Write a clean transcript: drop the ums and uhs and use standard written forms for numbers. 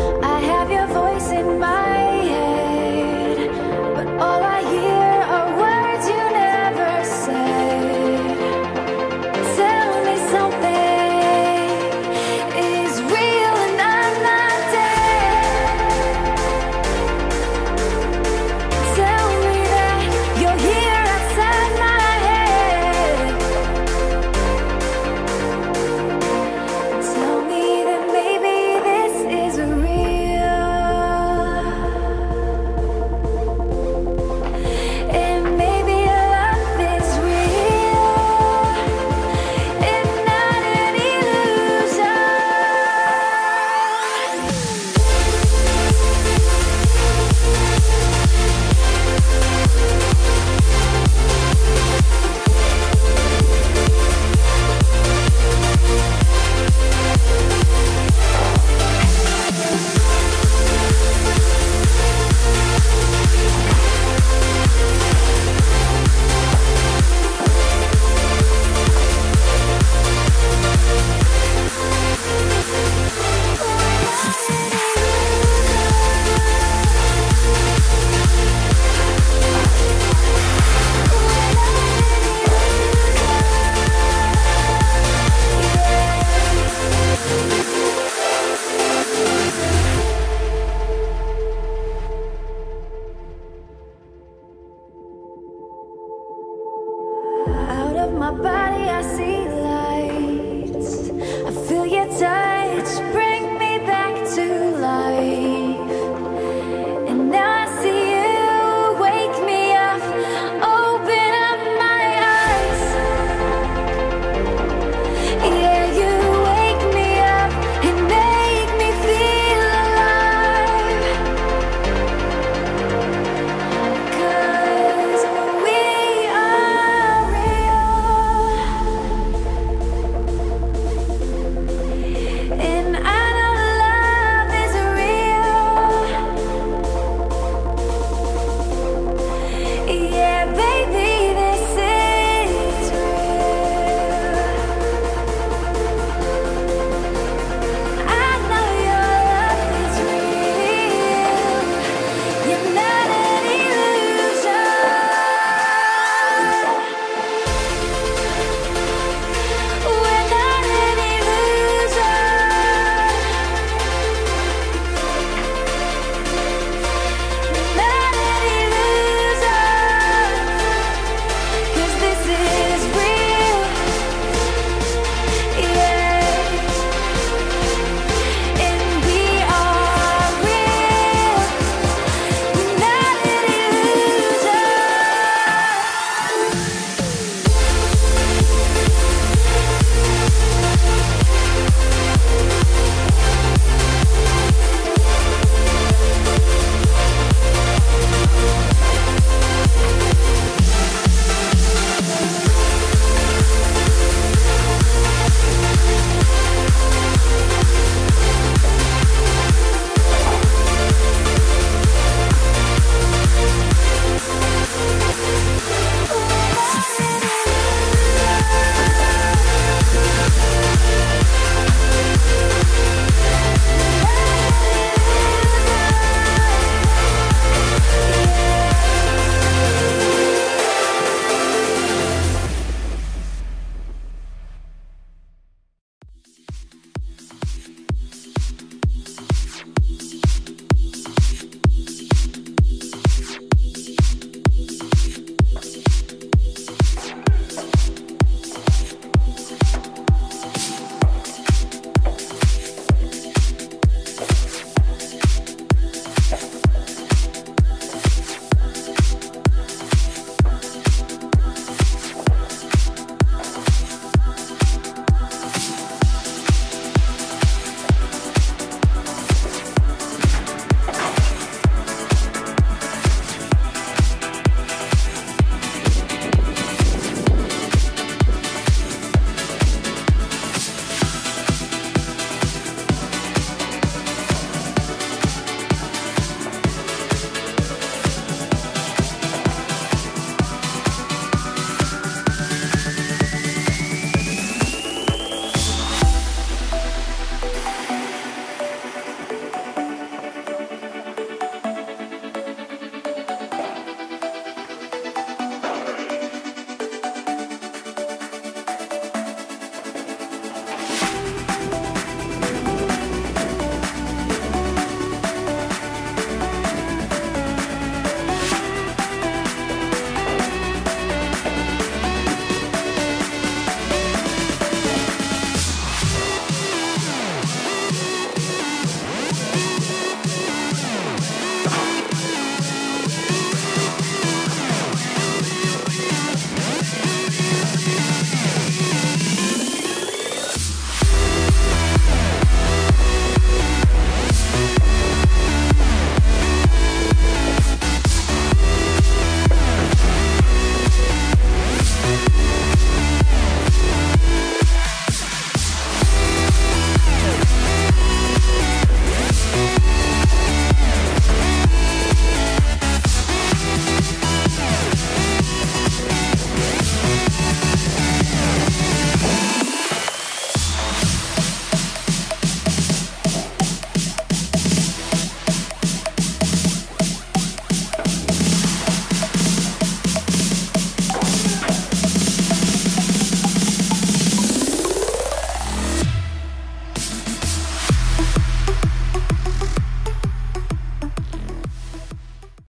I